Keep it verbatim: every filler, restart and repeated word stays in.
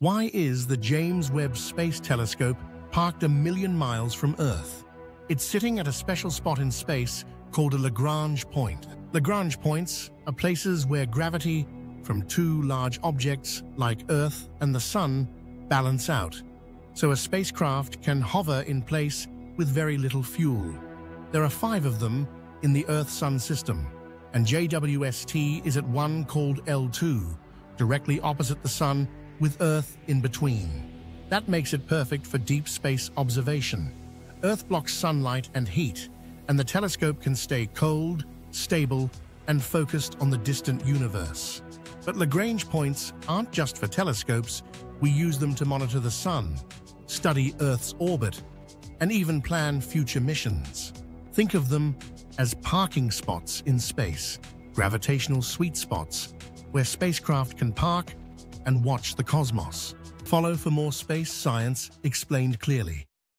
Why is the James Webb Space Telescope parked a million miles from Earth? It's sitting at a special spot in space called a Lagrange point. Lagrange points are places where gravity from two large objects like Earth and the Sun balance out, so a spacecraft can hover in place with very little fuel. There are five of them in the Earth-Sun system, and J W S T is at one called L two, directly opposite the Sun, with Earth in between. That makes it perfect for deep space observation. Earth blocks sunlight and heat, and the telescope can stay cold, stable, and focused on the distant universe. But Lagrange points aren't just for telescopes. We use them to monitor the Sun, study Earth's orbit, and even plan future missions. Think of them as parking spots in space, gravitational sweet spots, where spacecraft can park and watch the cosmos. Follow for more space science explained clearly.